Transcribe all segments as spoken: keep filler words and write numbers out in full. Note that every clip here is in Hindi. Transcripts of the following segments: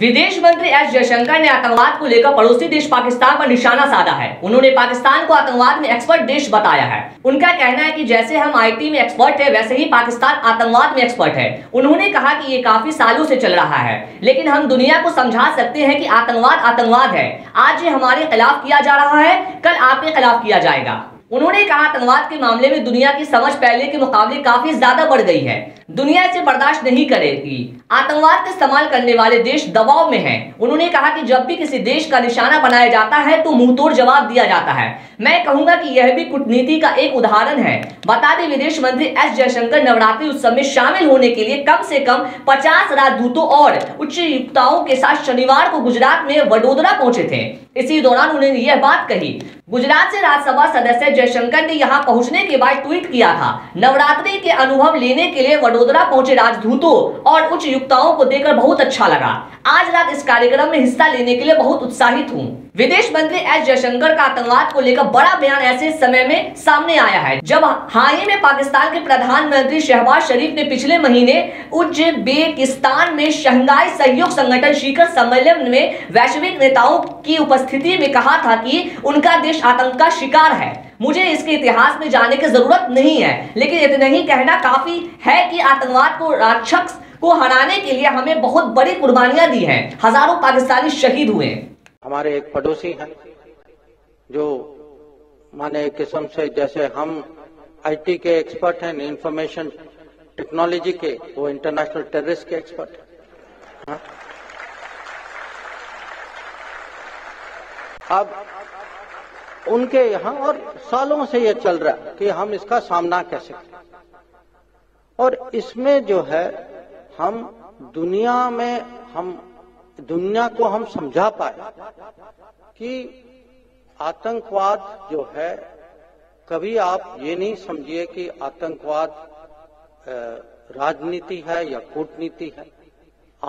विदेश मंत्री एस जयशंकर ने आतंकवाद को लेकर पड़ोसी देश पाकिस्तान पर निशाना साधा है। उन्होंने पाकिस्तान को आतंकवाद में एक्सपर्ट देश बताया है। उनका कहना है कि जैसे हम आईटी में एक्सपर्ट है वैसे ही पाकिस्तान आतंकवाद में एक्सपर्ट है। उन्होंने कहा कि ये काफी सालों से चल रहा है, लेकिन हम दुनिया को समझा सकते हैं कि आतंकवाद आतंकवाद है। आज ये हमारे खिलाफ किया जा रहा है, कल आपके खिलाफ किया जाएगा। उन्होंने कहा आतंकवाद के मामले में दुनिया की समझ पहले के मुकाबले काफी ज्यादा बढ़ गई है, दुनिया इसे बर्दाश्त नहीं करेगी। आतंकवाद का इस्तेमाल करने वाले देश दबाव में हैं। उन्होंने कहा कि जब भी किसी देश का निशाना बनाया जाता है तो मुंहतोड़ जवाब दिया जाता है। मैं कहूंगा कि यह भी कूटनीति का एक उदाहरण है। बता दें विदेश मंत्री एस जयशंकर नवरात्रि उत्सव में शामिल होने के लिए कम से कम पचास राजदूतों और उच्चायुक्ताओं के साथ शनिवार को गुजरात में वडोदरा पहुंचे थे। इसी दौरान उन्होंने यह बात कही। गुजरात से राज्यसभा सदस्य जयशंकर ने यहां पहुंचने के बाद ट्वीट किया था, नवरात्रि के अनुभव लेने के लिए वडोदरा पहुंचे राजदूतों और उच्चायुक्ताओं को देखकर बहुत अच्छा लगा। आज रात इस कार्यक्रम में हिस्सा लेने के लिए बहुत उत्साहित हूँ। विदेश मंत्री एस जयशंकर का आतंकवाद को लेकर बड़ा बयान ऐसे समय में सामने आया है जब हाल ही में पाकिस्तान के प्रधानमंत्री शहबाज शरीफ ने पिछले महीने उज्बेकिस्तान में शंघाई सहयोग संगठन शिखर सम्मेलन में वैश्विक नेताओं की उपस्थिति में कहा था कि उनका देश आतंक का शिकार है। मुझे इसके इतिहास में जाने की जरूरत नहीं है, लेकिन इतना ही कहना काफी है कि आतंकवाद को राक्षस को हराने के लिए हमें बहुत बड़ी कुर्बानियां दी हैं। हजारों पाकिस्तानी शहीद हुए। हमारे एक पड़ोसी हैं जो माने एक किस्म से जैसे हम आईटी के एक्सपर्ट हैं, इंफॉर्मेशन टेक्नोलॉजी के, वो इंटरनेशनल टेररिस्ट के एक्सपर्ट हैं। अब उनके यहाँ और सालों से ये चल रहा है कि हम इसका सामना कैसे करें, और इसमें जो है हम दुनिया में हम दुनिया को हम समझा पाए कि आतंकवाद जो है, कभी आप ये नहीं समझिए कि आतंकवाद राजनीति है या कूटनीति है।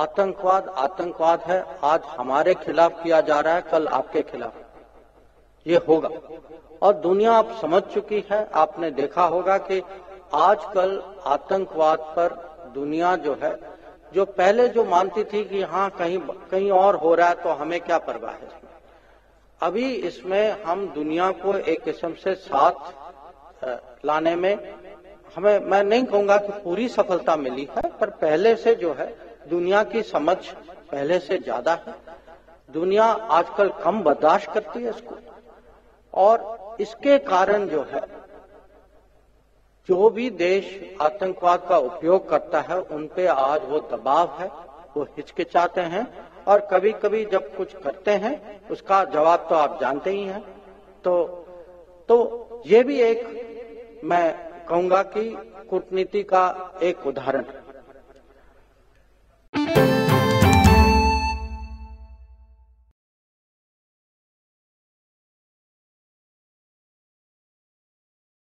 आतंकवाद आतंकवाद है। आज हमारे खिलाफ किया जा रहा है, कल आपके खिलाफ ये होगा। और दुनिया आप समझ चुकी है, आपने देखा होगा कि आजकल आतंकवाद पर दुनिया जो है, जो पहले जो मानती थी कि हाँ कहीं कहीं और हो रहा है तो हमें क्या परवाह है, अभी इसमें हम दुनिया को एक किस्म से साथ लाने में हमें, मैं नहीं कहूँगा कि पूरी सफलता मिली है, पर पहले से जो है दुनिया की समझ पहले से ज्यादा है। दुनिया आजकल कम बर्दाश्त करती है इसको, और इसके कारण जो है जो भी देश आतंकवाद का उपयोग करता है उन पे आज वो दबाव है, वो हिचकिचाते हैं, और कभी कभी जब कुछ करते हैं उसका जवाब तो आप जानते ही हैं। तो तो ये भी एक, मैं कहूँगा कि कूटनीति का एक उदाहरण है।